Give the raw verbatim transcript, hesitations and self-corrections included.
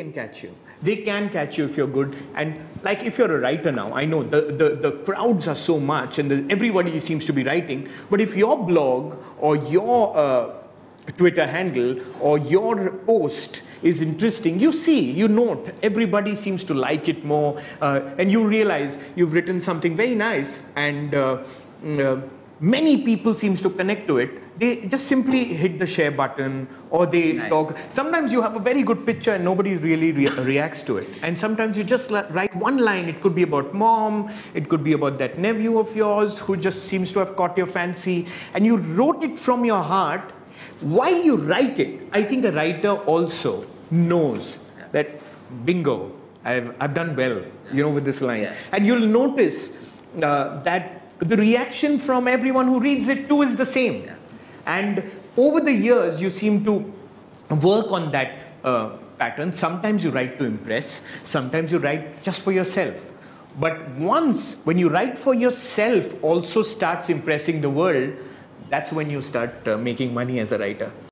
can catch you. They can catch you if you're good. And like if you're a writer now, I know the, the, the crowds are so much and the, everybody seems to be writing. But if your blog or your uh, Twitter handle or your post is interesting, you see, you note, everybody seems to like it more. Uh, and you realize you've written something very nice and uh, uh, many people seems to connect to it. They just simply hit the share button or they nice. talk. Sometimes you have a very good picture and nobody really re reacts to it. And sometimes you just write one line. It could be about mom. It could be about that nephew of yours who just seems to have caught your fancy. And you wrote it from your heart. While you write it, I think the writer also knows that, bingo, I've, I've done well, you know, with this line. Yeah. And you'll notice uh, that the reaction from everyone who reads it too is the same. Yeah. And over the years, you seem to work on that uh, pattern. Sometimes you write to impress. Sometimes you write just for yourself. But once, when you write for yourself, also starts impressing the world, that's when you start uh, making money as a writer.